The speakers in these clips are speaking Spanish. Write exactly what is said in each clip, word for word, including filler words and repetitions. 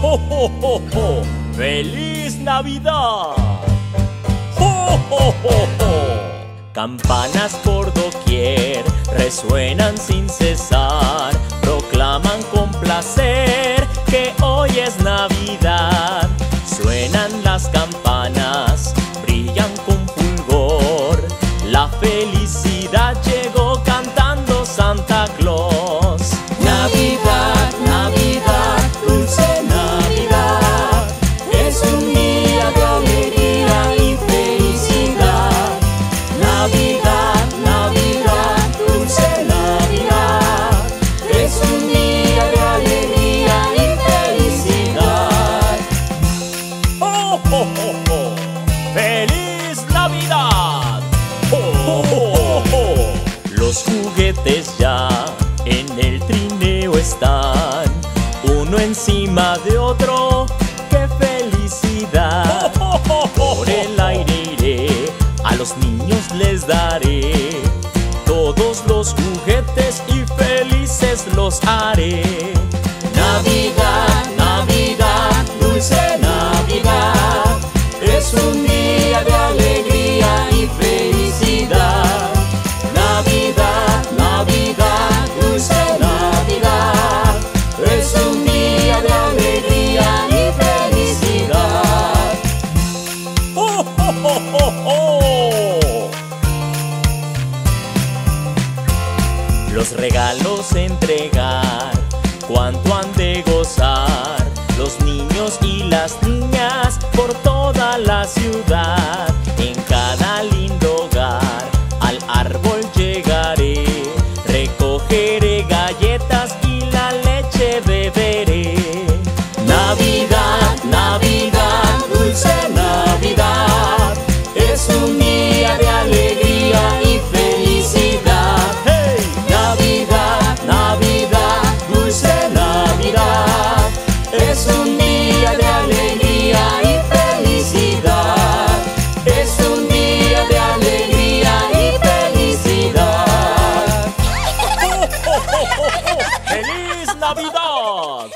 ¡Ho, ho, ho, ho! ¡Feliz Navidad! ¡Ho, ho, ho, ho! Campanas por doquier resuenan sin cesar, proclaman con placer que hoy es Navidad. Suenan las campanas, brillan con fulgor, la felicidad llegó cantando Santa Claus. Navidad, Navidad, dulce Navidad, es un día de alegría y felicidad. Navidad, Navidad, dulce Navidad, es un día de alegría y felicidad. ¡Oh, oh, oh, oh! ¡Feliz Navidad! ¡Oh, oh, oh! Los juguetes ya en el trineo están, uno encima de otro, ¡qué felicidad! Por el aire iré, a los niños les daré todos los juguetes y felices los haré. Navidad, Navidad, dulce Navidad, es un día de alegría y felicidad. Navidad, Navidad, dulce Navidad, es un día de alegría y felicidad. ¡Oh, oh, oh, oh, oh! Los regalos entregar, cuánto han de gozar los niños y las niñas por toda la ciudad. En cada lindo hogar al árbol llegaré, recogeré galletas y la leche beberé. Navidad, Navidad, dulce Navidad, es un día de alegría y felicidad. ¡Hey! Navidad, Navidad, dulce Navidad, es un día de alegría y felicidad. Es un día de alegría y felicidad. ¡Oh, oh, oh, oh, oh! ¡Feliz Navidad!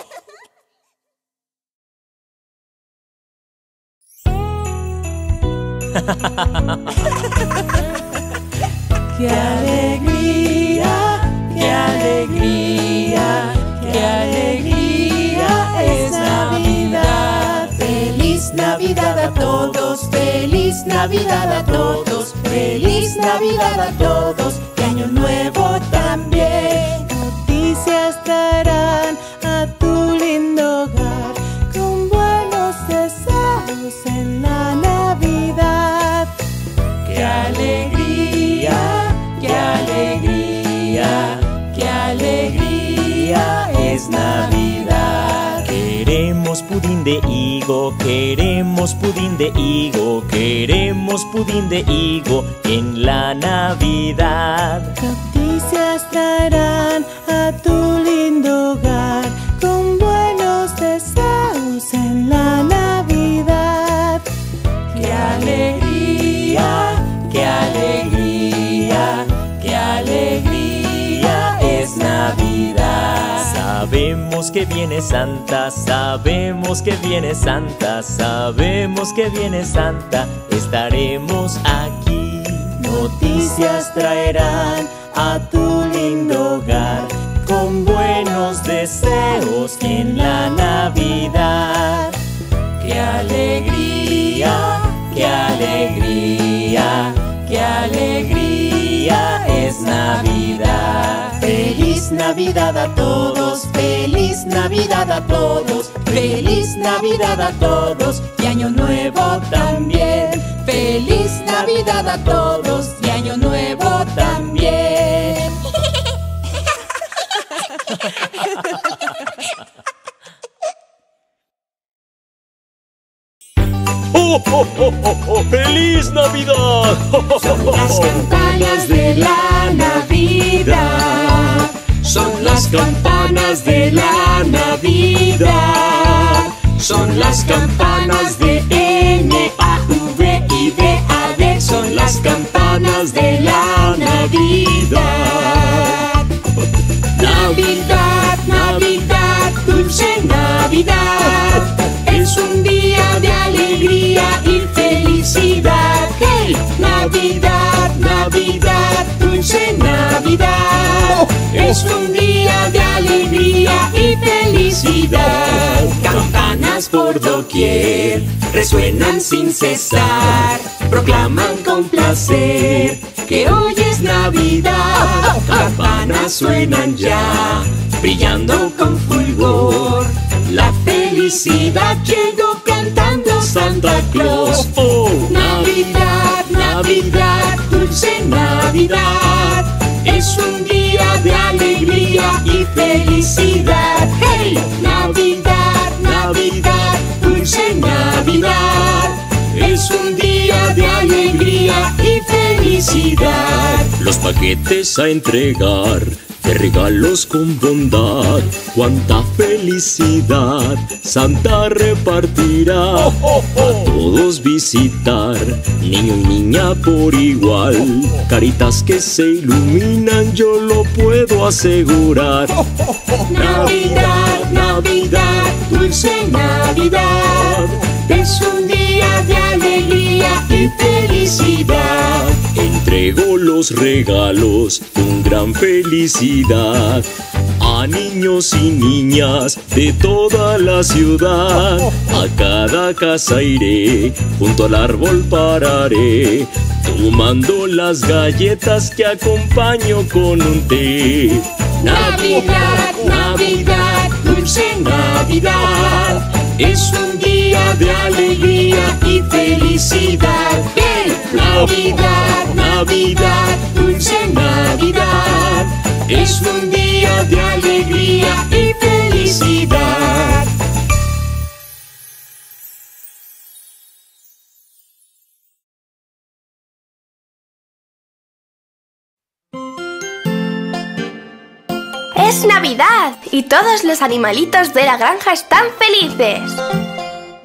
¡Qué alegría, qué alegría, qué alegría es Navidad! ¡Feliz Navidad a todos! ¡Feliz Navidad a todos! ¡Feliz Navidad a todos! ¡Y Año Nuevo también! Noticias traerán a tu lindo hogar con buenos deseos en la Navidad. ¡Qué alegría! ¡Qué alegría! ¡Qué alegría es Navidad! Queremos pudín de higo, queremos pudín de higo, queremos pudín de higo en la Navidad. Noticias traerán a tu lindo hogar con buenos deseos en la Navidad. ¡Qué alegría! ¡Qué alegría! ¡Qué alegría es Navidad! Sabemos que viene Santa, sabemos que viene Santa, sabemos que viene Santa, estaremos aquí. Noticias traerán a tu lindo hogar con buenos deseos en la Navidad. ¡Qué alegría! ¡Qué alegría! ¡Qué alegría es Navidad! ¡Feliz Navidad a todos! ¡Feliz Navidad a todos! ¡Feliz Navidad a todos! ¡Y Año Nuevo también! ¡Feliz Navidad a todos! ¡Y Año Nuevo también! ¡Oh, oh, oh, oh, oh! ¡Feliz Navidad! Son las campanas de la Navidad, son las campanas de la Navidad, son las campanas de N A V I D A D, son las campanas de la Navidad. Navidad, Navidad, dulce Navidad, es un día de alegría y felicidad. Campanas por doquier resuenan sin cesar, proclaman con placer que hoy es Navidad. Campanas suenan ya, brillando con fulgor, la felicidad llegó cantando Santa Claus. Oh, oh. Navidad, Navidad, dulce Navidad, es un día de alegría y felicidad. Hey, Navidad, Navidad, dulce Navidad, es un día de alegría y felicidad. Los paquetes a entregar, de regalos con bondad, cuánta felicidad Santa repartirá. Oh, oh, oh. A todos visitar, niño y niña por igual, caritas que se iluminan, yo lo puedo asegurar. Oh, oh, oh. Navidad, Navidad, dulce Navidad, es un día de alegría y felicidad. Entrego los regalos con gran felicidad a niños y niñas de toda la ciudad. A cada casa iré, junto al árbol pararé, tomando las galletas que acompaño con un té. Navidad, Navidad, dulce Navidad, es un día de alegría y felicidad. ¡Hey! Navidad, Navidad, dulce Navidad, es un día de alegría y felicidad. ¡Es Navidad! Y todos los animalitos de la granja están felices.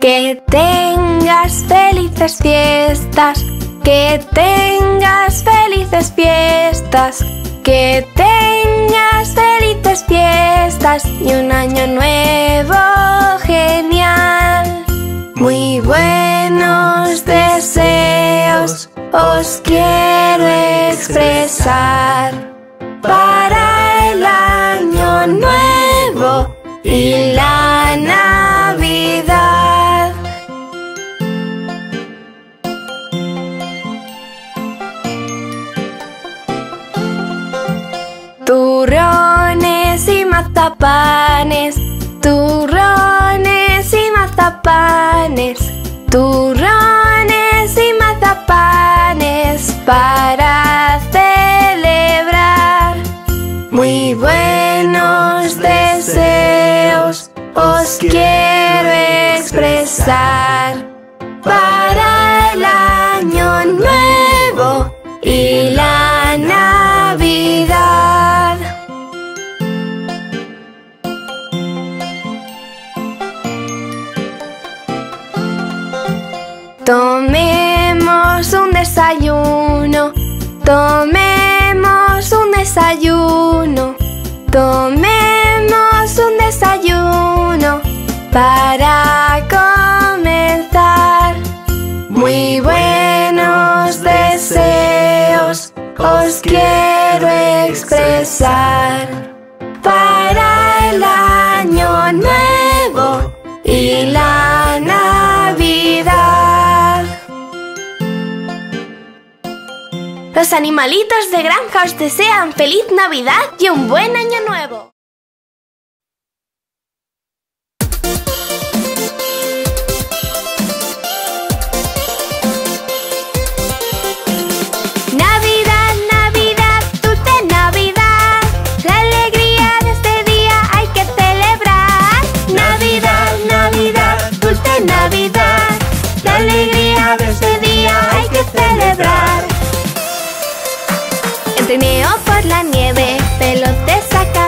Que tengas felices fiestas, que tengas felices fiestas, que tengas felices fiestas y un año nuevo genial. Muy buenos deseos os quiero expresar para el año nuevo y la Navidad. Turrones y mazapanes, turrones y mazapanes, turrones y mazapanes para celebrar. Muy buenos deseos os quiero expresar para el año nuevo y la Navidad. Tomemos un desayuno, tomemos un desayuno, tomemos un desayuno para comenzar. Muy buenos deseos os quiero expresar para el año nuevo y la Navidad. Los animalitos de granja os desean feliz Navidad y un buen año nuevo. Navidad, Navidad, dulce Navidad, la alegría de este día hay que celebrar. Navidad, Navidad, dulce Navidad, la alegría de este día hay que celebrar. Trineo por la nieve, pelote saca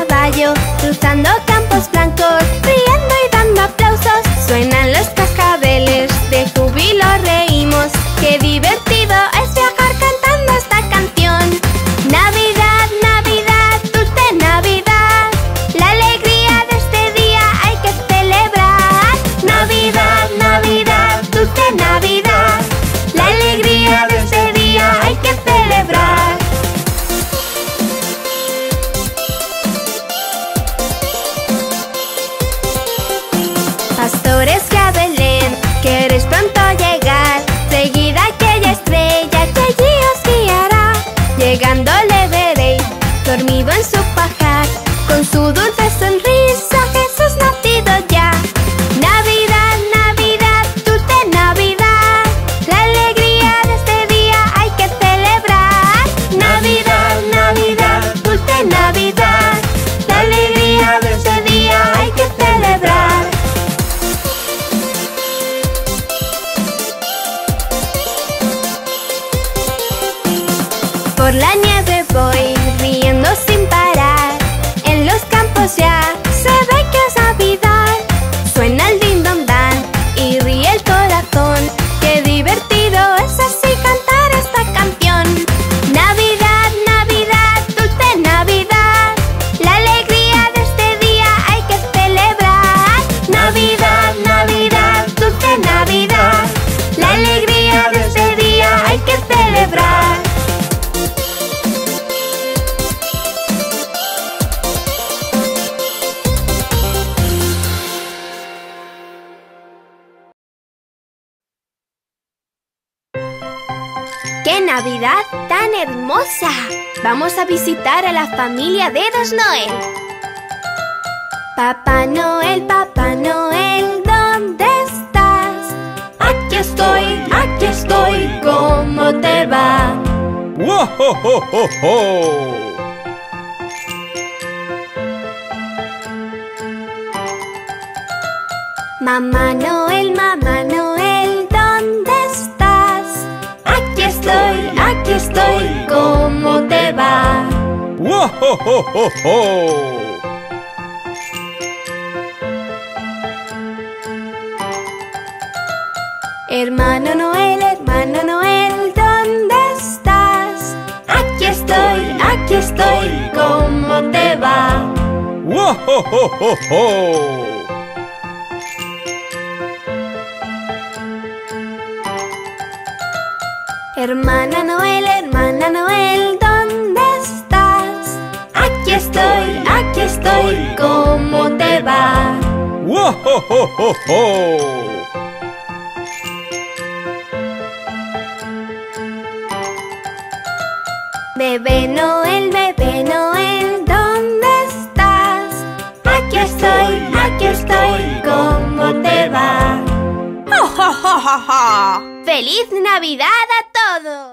florezca Belén, que eres pronto llegar. Seguid aquella estrella que allí os guiará. Llegando le veréis, dormido en su pajar, con su dulce sonrisa, Jesús nacido ya. Navidad, Navidad, dulce Navidad, la alegría de este día hay que celebrar. Navidad, Navidad, dulce Navidad, la alegría de este día hay que celebrar. Por la nieve voy, riendo sin parar, en los campos ya se ve que es Navidad. Suena el din don dan y ríe el corazón, qué divertido es así cantar esta canción. Navidad, Navidad, dulce Navidad, la alegría de este día hay que celebrar. Navidad, Navidad, dulce Navidad, la alegría de este día hay que celebrar. ¡Qué Navidad tan hermosa! Vamos a visitar a la familia de Dos Noel. Papá Noel, Papá Noel, ¿dónde estás? Aquí estoy, aquí estoy, ¿cómo te va? ¡Wow, ho, ho, ho, ho! Mamá Noel, Mamá Noel, ¿dónde estás? Estoy, aquí estoy, ¿cómo te va? ¡Wow, ho, ho, ho, ho! Hermano Noel, hermano Noel, ¿dónde estás? Aquí estoy, aquí estoy, ¿cómo te va? ¡Wow, ho, ho, ho, ho! Hermana Noel, hermana Noel, ¿dónde estás? Aquí estoy, aquí estoy, ¿cómo te va? ¡Wow, ho, ho, ho, ho! Bebé Noel, bebé Noel, ¿dónde estás? Aquí estoy, aquí estoy, ¿cómo te va? ¡Ja, ja, ja, ja! ¡Feliz Navidad a todos!